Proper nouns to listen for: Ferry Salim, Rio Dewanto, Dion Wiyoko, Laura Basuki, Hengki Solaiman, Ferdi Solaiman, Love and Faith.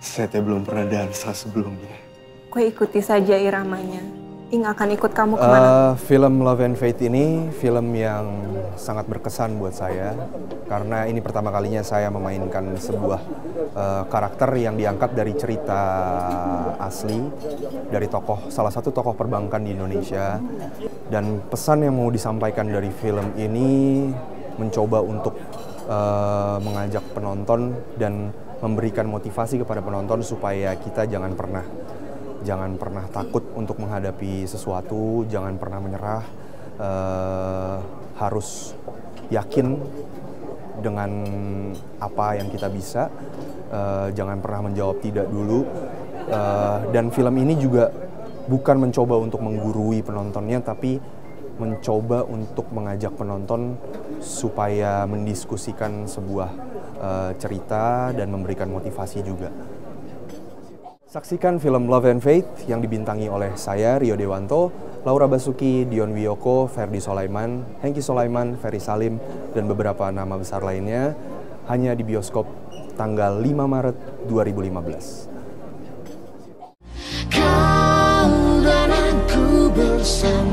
Saya belum pernah dansa sebelumnya. Kue ikuti saja iramanya. Ing akan ikut kamu kemana? Film Love and Faith ini film yang sangat berkesan buat saya. Karena ini pertama kalinya saya memainkan sebuah karakter yang diangkat dari cerita asli. Dari salah satu tokoh perbankan di Indonesia. Dan pesan yang mau disampaikan dari film ini mencoba untuk mengajak penonton dan memberikan motivasi kepada penonton supaya kita jangan pernah takut untuk menghadapi sesuatu, jangan pernah menyerah, harus yakin dengan apa yang kita bisa, jangan pernah menjawab tidak dulu, dan film ini juga bukan mencoba untuk menggurui penontonnya, tapi mencoba untuk mengajak penonton supaya mendiskusikan sebuah cerita dan memberikan motivasi juga. Saksikan film Love and Faith yang dibintangi oleh saya, Rio Dewanto, Laura Basuki, Dion Wiyoko, Ferdi Solaiman, Hengki Solaiman, Ferry Salim, dan beberapa nama besar lainnya hanya di bioskop tanggal 5 Maret 2015. Kau dan aku bersama.